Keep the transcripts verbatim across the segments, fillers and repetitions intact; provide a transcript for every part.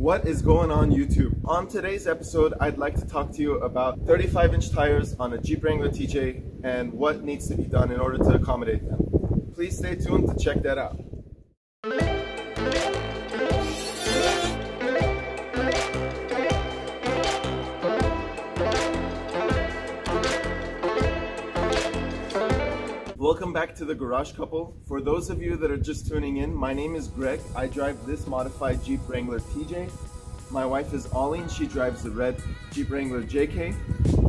What is going on YouTube? On today's episode, I'd like to talk to you about thirty-five inch tires on a Jeep Wrangler T J and what needs to be done in order to accommodate them. Please stay tuned to check that out. Welcome back to the Garage Couple. For those of you that are just tuning in, my name is Greg. I drive this modified Jeep Wrangler T J. My wife is Ollie and she drives the red Jeep Wrangler J K.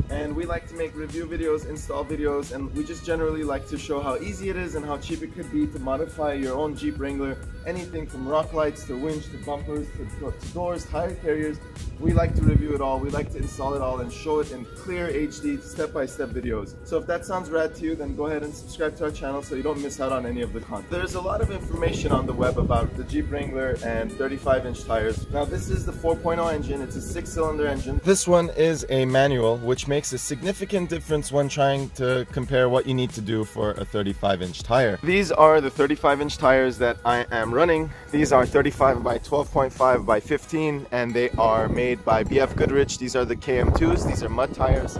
And we like to make review videos, install videos, and we just generally like to show how easy it is and how cheap it could be to modify your own Jeep Wrangler. Anything from rock lights to winch to bumpers to, to doors, tire carriers. We like to review it all, we like to install it all and show it in clear H D step-by-step videos. So if that sounds rad to you, then go ahead and subscribe to our channel so you don't miss out on any of the content. There's a lot of information on the web about the Jeep Wrangler and thirty-five inch tires. Now this is the four point oh engine, it's a six cylinder engine. This one is a manual, which makes a significant difference when trying to compare what you need to do for a thirty-five inch tire. These are the thirty-five inch tires that I am running. These are thirty-five by twelve point five by fifteen and they are made by B F Goodrich. These are the K M twos. These are mud tires.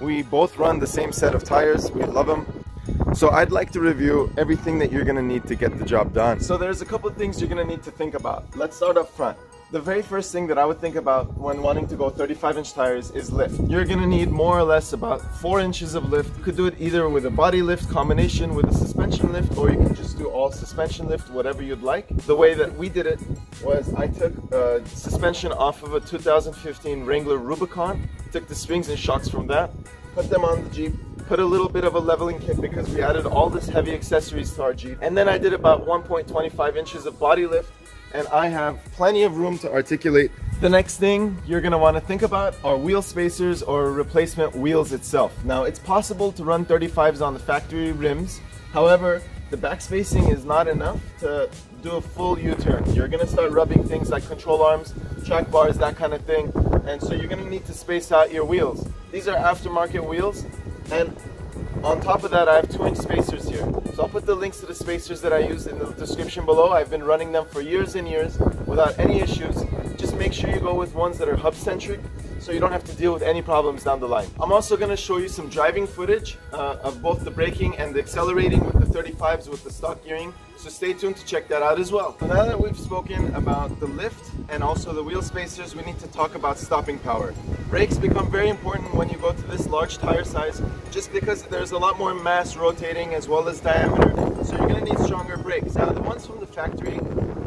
We both run the same set of tires. We love them. So I'd like to review everything that you're going to need to get the job done. So there's a couple of things you're going to need to think about. Let's start up front. The very first thing that I would think about when wanting to go thirty-five inch tires is lift. You're going to need more or less about four inches of lift. You could do it either with a body lift combination with a suspension lift, or you can just do all suspension lift, whatever you'd like. The way that we did it was I took uh, suspension off of a two thousand fifteen Wrangler Rubicon, took the springs and shocks from that, put them on the Jeep, put a little bit of a leveling kit because we added all this heavy accessories to our Jeep, and then I did about one point two five inches of body lift, and I have plenty of room to articulate. The next thing you're going to want to think about are wheel spacers or replacement wheels itself. Now it's possible to run thirty-fives on the factory rims, however the back spacing is not enough to do a full U-turn. You're going to start rubbing things like control arms, track bars, that kind of thing, and so you're going to need to space out your wheels. These are aftermarket wheels, and on top of that I have two inch spacers here. So I'll put the links to the spacers that I used in the description below. I've been running them for years and years without any issues. Just make sure you go with ones that are hub centric so you don't have to deal with any problems down the line. I'm also going to show you some driving footage uh, of both the braking and the accelerating with the thirty-fives with the stock gearing. So stay tuned to check that out as well. So now that we've spoken about the lift and also the wheel spacers, we need to talk about stopping power. Brakes become very important when you go to this large tire size just because there's a lot more mass rotating as well as diameter. So you're going to need stronger brakes. Now the ones from the factory,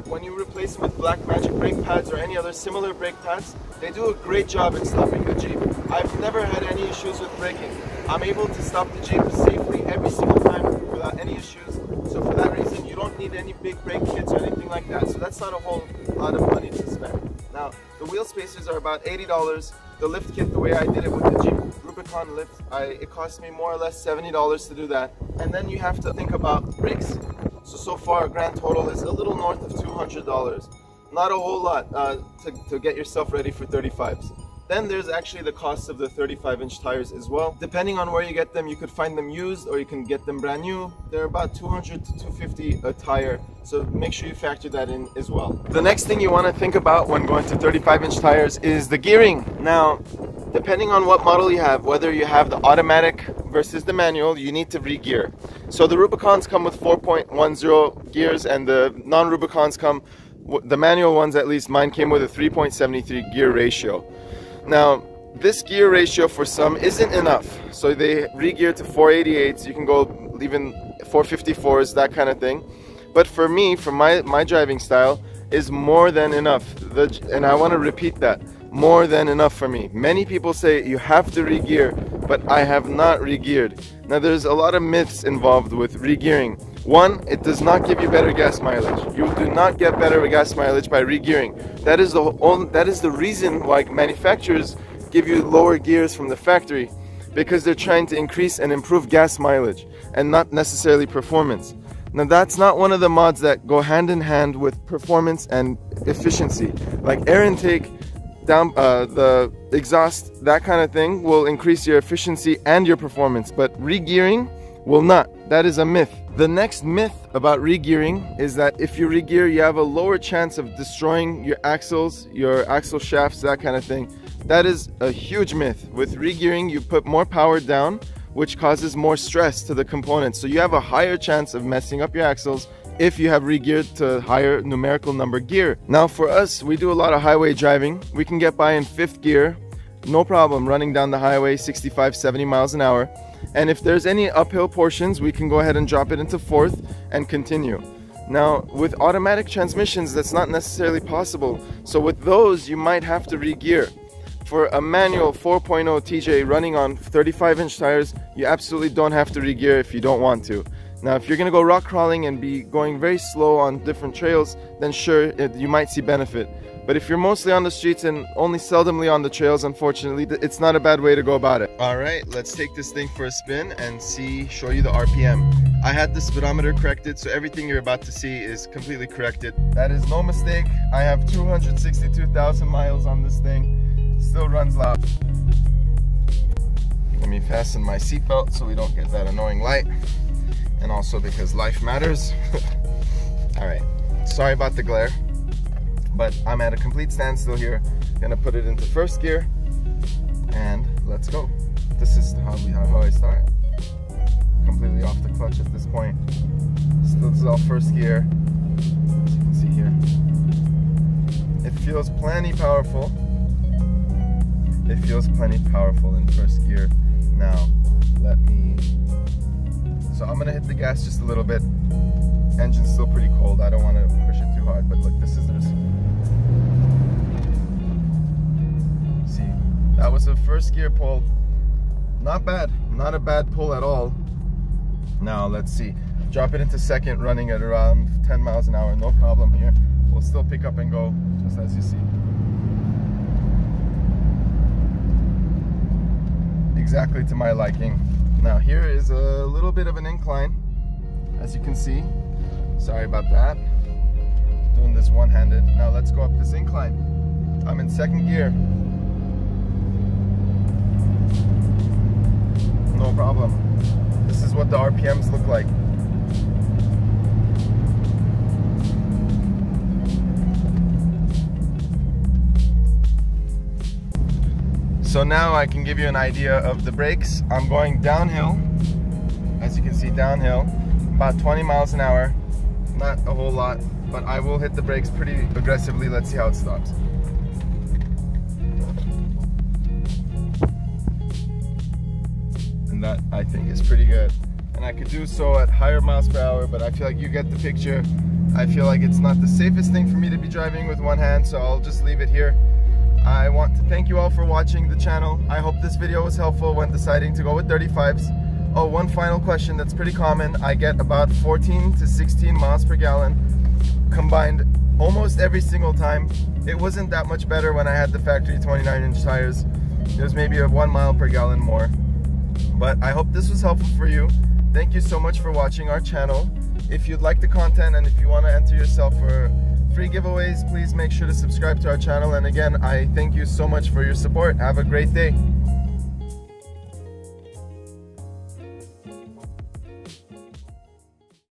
when you replace them with Black Magic brake pads or any other similar brake pads, they do a great job at stopping the Jeep. I've never had any issues with braking. I'm able to stop the Jeep safely every single time without any issues. So for that reason, you don't need any big brake kits or anything like that. So that's not a whole lot of money to spend. Now, the wheel spacers are about eighty dollars. The lift kit, the way I did it with the Jeep Rubicon lift, I, it cost me more or less seventy dollars to do that. And then you have to think about brakes. So, so far, grand total is a little north of two hundred dollars. Not a whole lot uh, to, to get yourself ready for thirty-fives. Then there's actually the cost of the thirty-five inch tires as well. Depending on where you get them, you could find them used or you can get them brand new. They're about two hundred to two fifty a tire, so make sure you factor that in as well. The next thing you want to think about when going to thirty-five inch tires is the gearing. Now, depending on what model you have, whether you have the automatic versus the manual, you need to re-gear. So the Rubicons come with four point one zero gears and the non-Rubicons come, the manual ones at least, mine came with a three point seven three gear ratio. Now, this gear ratio for some isn't enough, so they re-gear to four eighty-eights, you can go even four fifty-fours, that kind of thing. But for me, for my, my driving style, is more than enough, the, and I want to repeat that, more than enough for me. Many people say you have to re-gear, but I have not re-geared. Now there's a lot of myths involved with re-gearing. One, it does not give you better gas mileage. You do not get better gas mileage by re-gearing. That is the only, that is the reason why manufacturers give you lower gears from the factory, because they're trying to increase and improve gas mileage and not necessarily performance. Now that's not one of the mods that go hand in hand with performance and efficiency. Like air intake, down uh, the exhaust, that kind of thing will increase your efficiency and your performance, but re-gearing will not. That is a myth. The next myth about regearing is that if you regear, you have a lower chance of destroying your axles, your axle shafts, that kind of thing. That is a huge myth. With regearing, you put more power down, which causes more stress to the components. So you have a higher chance of messing up your axles if you have regeared to higher numerical number gear. Now for us, we do a lot of highway driving. We can get by in fifth gear, no problem, running down the highway sixty-five, seventy miles an hour. And if there's any uphill portions, we can go ahead and drop it into fourth and continue. Now, with automatic transmissions, that's not necessarily possible. So with those, you might have to re-gear. For a manual four point oh T J running on thirty-five inch tires, you absolutely don't have to re-gear if you don't want to. Now, if you're going to go rock crawling and be going very slow on different trails, then sure, it, you might see benefit. But if you're mostly on the streets and only seldomly on the trails, unfortunately, it's not a bad way to go about it. All right, let's take this thing for a spin and see, show you the R P M. I had the speedometer corrected, so everything you're about to see is completely corrected. That is no mistake. I have two hundred sixty-two thousand miles on this thing. Still runs loud. Let me fasten my seatbelt so we don't get that annoying light. And also because life matters. All right, sorry about the glare. But I'm at a complete standstill here. Gonna put it into first gear and let's go. This is how, we, how I start. Completely off the clutch at this point. Still, this is all first gear, as you can see here. It feels plenty powerful. It feels plenty powerful in first gear. Now, let me, so I'm gonna hit the gas just a little bit. Engine's still pretty cold, I don't wanna push it too hard, but look, this is the, that was a first gear pull. Not bad, not a bad pull at all. Now let's see, drop it into second, running at around ten miles an hour, no problem here. We'll still pick up and go, just as you see. Exactly to my liking. Now here is a little bit of an incline, as you can see. Sorry about that. Doing this one-handed. Now let's go up this incline. I'm in second gear. No problem. This is what the R P Ms look like. So now I can give you an idea of the brakes. I'm going downhill, as you can see, downhill, about twenty miles an hour. Not a whole lot, but I will hit the brakes pretty aggressively. Let's see how it stops. That I think is pretty good, and I could do so at higher miles per hour, but I feel like you get the picture. I feel like it's not the safest thing for me to be driving with one hand, so I'll just leave it here. I want to thank you all for watching the channel. I hope this video was helpful when deciding to go with thirty-fives. Oh, one final question that's pretty common. I get about fourteen to sixteen miles per gallon combined almost every single time. It wasn't that much better when I had the factory twenty-nine inch tires. It was maybe a one mile per gallon more. But I hope this was helpful for you. Thank you so much for watching our channel. If you'd like the content and if you want to enter yourself for free giveaways, please make sure to subscribe to our channel. And again, I thank you so much for your support. Have a great day.